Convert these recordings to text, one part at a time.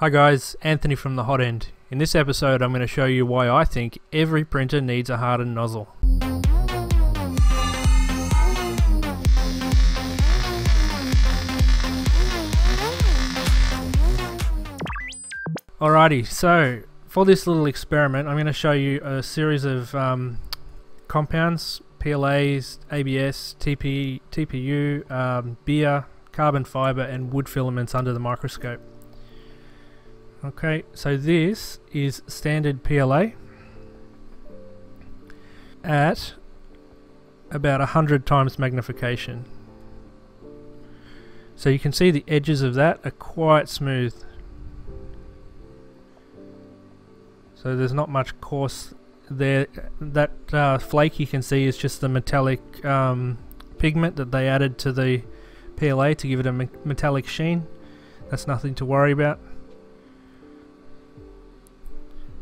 Hi guys, Anthony from The Hot End. In this episode I'm going to show you why I think every printer needs a hardened nozzle. Alrighty, so for this little experiment I'm going to show you a series of compounds, PLAs, ABS, TPU, beer, carbon fiber and wood filaments under the microscope. Okay, so this is standard PLA at about 100 times magnification. So you can see the edges of that are quite smooth. So there's not much coarse there. That flake you can see is just the metallic pigment that they added to the PLA to give it a metallic sheen. That's nothing to worry about.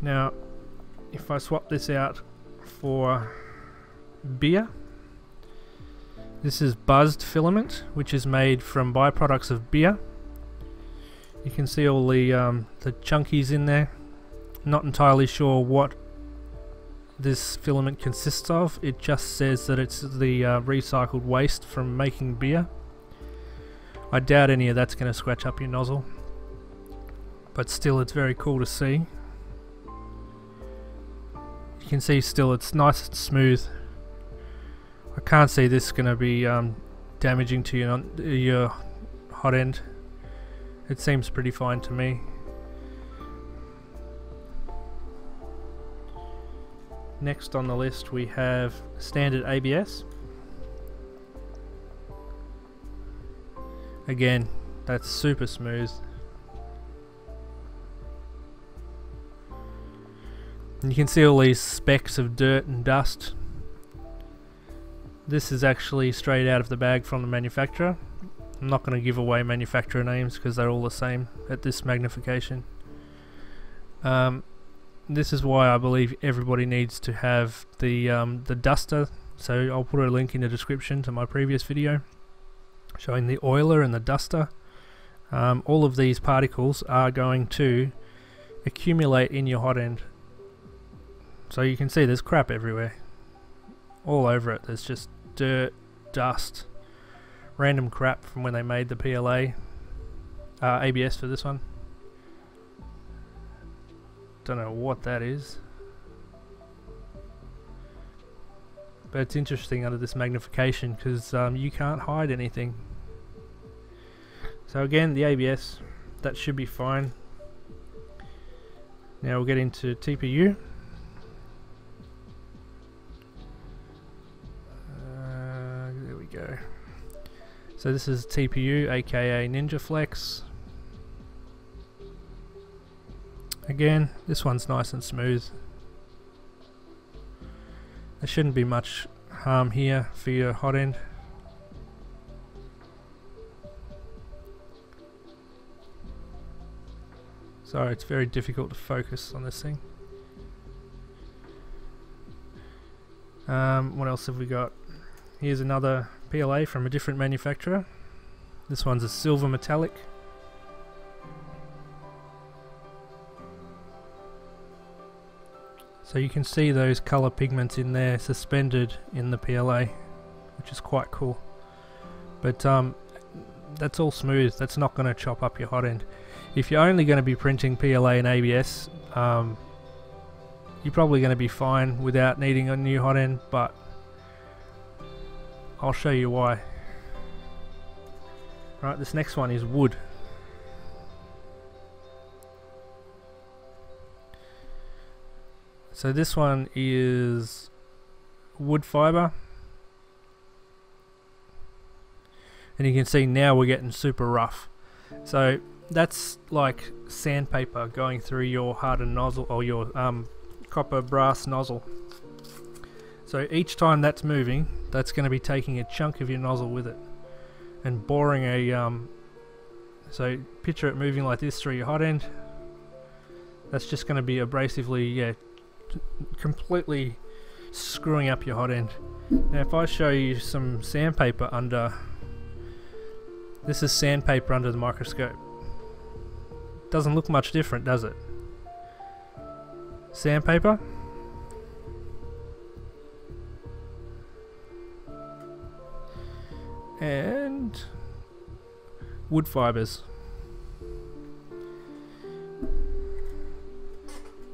Now, if I swap this out for beer, this is buzzed filament, which is made from byproducts of beer. You can see all the chunkies in there. Not entirely sure what this filament consists of. It just says that it's the recycled waste from making beer. I doubt any of that's going to scratch up your nozzle, but still it's very cool to see. You can see still it's nice and smooth. I can't see this going to be damaging to your hot end. It seems pretty fine to me. Next on the list we have standard ABS. Again, that's super smooth. And you can see all these specks of dirt and dust. This is actually straight out of the bag from the manufacturer. I'm not going to give away manufacturer names because they're all the same at this magnification. This is why I believe everybody needs to have the duster, so I'll put a link in the description to my previous video showing the oiler and the duster. All of these particles are going to accumulate in your hot end. So you can see there's crap everywhere. All over it there's just dirt, dust, random crap from when they made the PLA, ABS for this one. Don't know what that is, but it's interesting under this magnification because you can't hide anything. So again, the ABS, that should be fine. Now we'll get into TPU. There we go. So this is TPU, aka Ninja Flex. Again, this one's nice and smooth. There shouldn't be much harm here for your hot end. Sorry, it's very difficult to focus on this thing. What else have we got? Here's another PLA from a different manufacturer. This one's a silver metallic. So you can see those color pigments in there suspended in the PLA, which is quite cool. But that's all smooth. That's not going to chop up your hot end. If you're only going to be printing PLA and ABS, you're probably going to be fine without needing a new hot end, but I'll show you why. Right, this next one is wood. So this one is wood fiber, and you can see now we're getting super rough. So that's like sandpaper going through your hardened nozzle or your copper brass nozzle. So each time that's moving, that's going to be taking a chunk of your nozzle with it and boring a so picture it moving like this through your hot end. That's just going to be abrasively, yeah, completely screwing up your hot end. Now if I show you some sandpaper under, this is sandpaper under the microscope. Doesn't look much different, does it? Sandpaper? And wood fibers.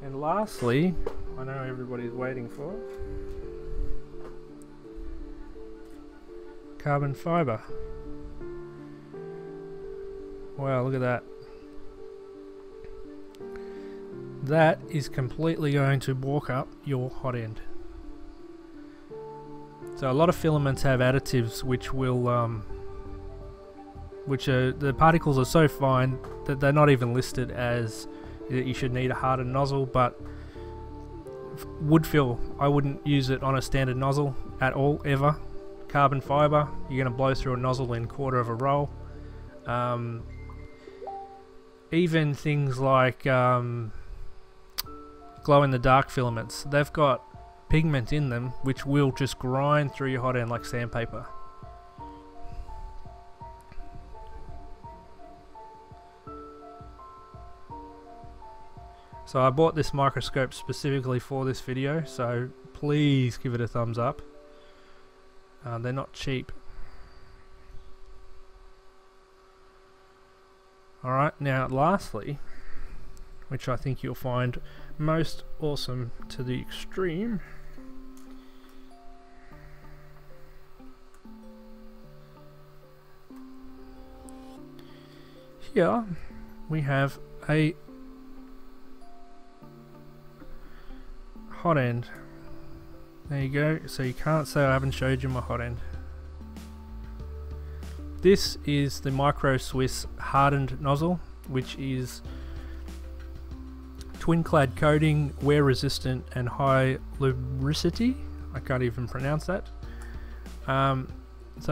And lastly, I know everybody's waiting for it, carbon fiber. Wow, look at that. That is completely going to bulk up your hot end. So a lot of filaments have additives which will, the particles are so fine that they're not even listed as that you should need a hardened nozzle, but wood fill, I wouldn't use it on a standard nozzle at all, ever. Carbon fiber, you're going to blow through a nozzle in 1/4 of a roll. Even things like glow-in-the-dark filaments, they've got pigment in them which will just grind through your hot end like sandpaper. So I bought this microscope specifically for this video, so please give it a thumbs up. They're not cheap. Alright, now lastly, which I think you'll find most awesome to the extreme, here we have a hot end. There you go, so you can't say I haven't showed you my hot end. This is the Micro Swiss hardened nozzle, which is twin clad coating, wear resistant and high lubricity. I can't even pronounce that. So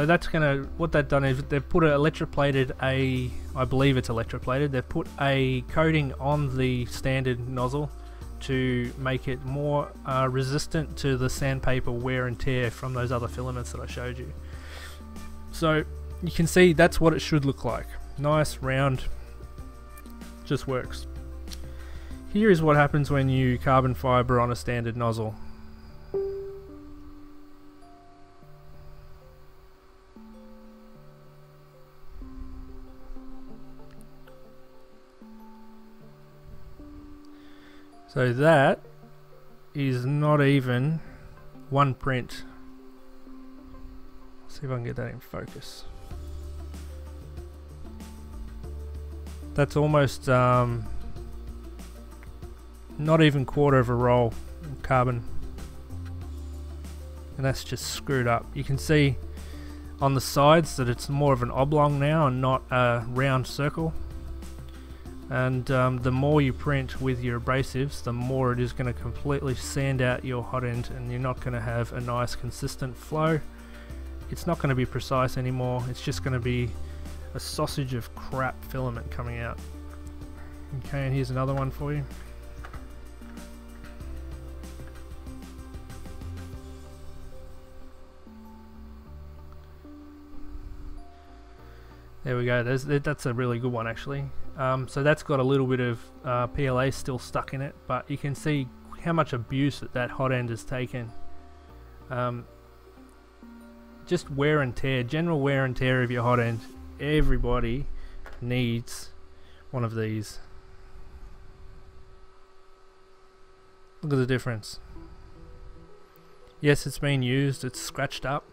that's gonna, what they've done is they've put an electroplated, I believe it's electroplated, they've put a coating on the standard nozzle to make it more resistant to the sandpaper wear and tear from those other filaments that I showed you. So you can see that's what it should look like. Nice, round, just works. Here is what happens when you carbon fiber on a standard nozzle. So that is not even one print. Let's see if I can get that in focus. That's almost not even 1/4 of a roll of carbon, and that's just screwed up. You can see on the sides that it's more of an oblong now and not a round circle, and the more you print with your abrasives, the more it is going to completely sand out your hot end, and you're not going to have a nice consistent flow. It's not going to be precise anymore. It's just going to be a sausage of crap filament coming out. Okay, and here's another one for you. There we go. That's a really good one actually. So that's got a little bit of PLA still stuck in it, but you can see how much abuse that hot end has taken. Just wear and tear, general wear and tear of your hot end. Everybody needs one of these. Look at the difference. Yes, it's been used, it's scratched up,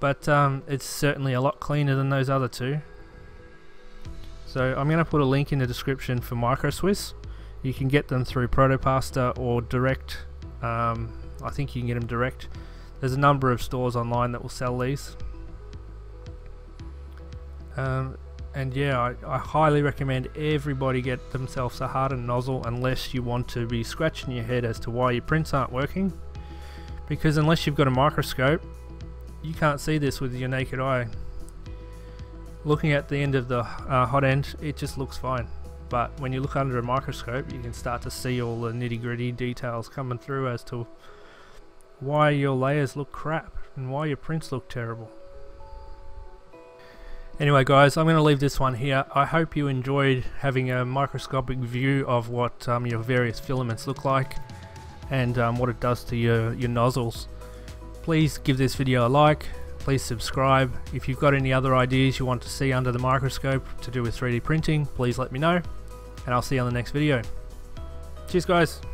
but it's certainly a lot cleaner than those other two. So I'm going to put a link in the description for Micro Swiss. You can get them through Protopasta or direct. I think you can get them direct. There's a number of stores online that will sell these. And yeah, I highly recommend everybody get themselves a hardened nozzle, unless you want to be scratching your head as to why your prints aren't working, because unless you've got a microscope, you can't see this with your naked eye. Looking at the end of the hot end, it just looks fine, but when you look under a microscope, you can start to see all the nitty-gritty details coming through as to why your layers look crap and why your prints look terrible. Anyway guys, I'm going to leave this one here. I hope you enjoyed having a microscopic view of what your various filaments look like and what it does to your nozzles. Please give this video a like, please subscribe. If you've got any other ideas you want to see under the microscope to do with 3D printing, please let me know, and I'll see you on the next video. Cheers guys!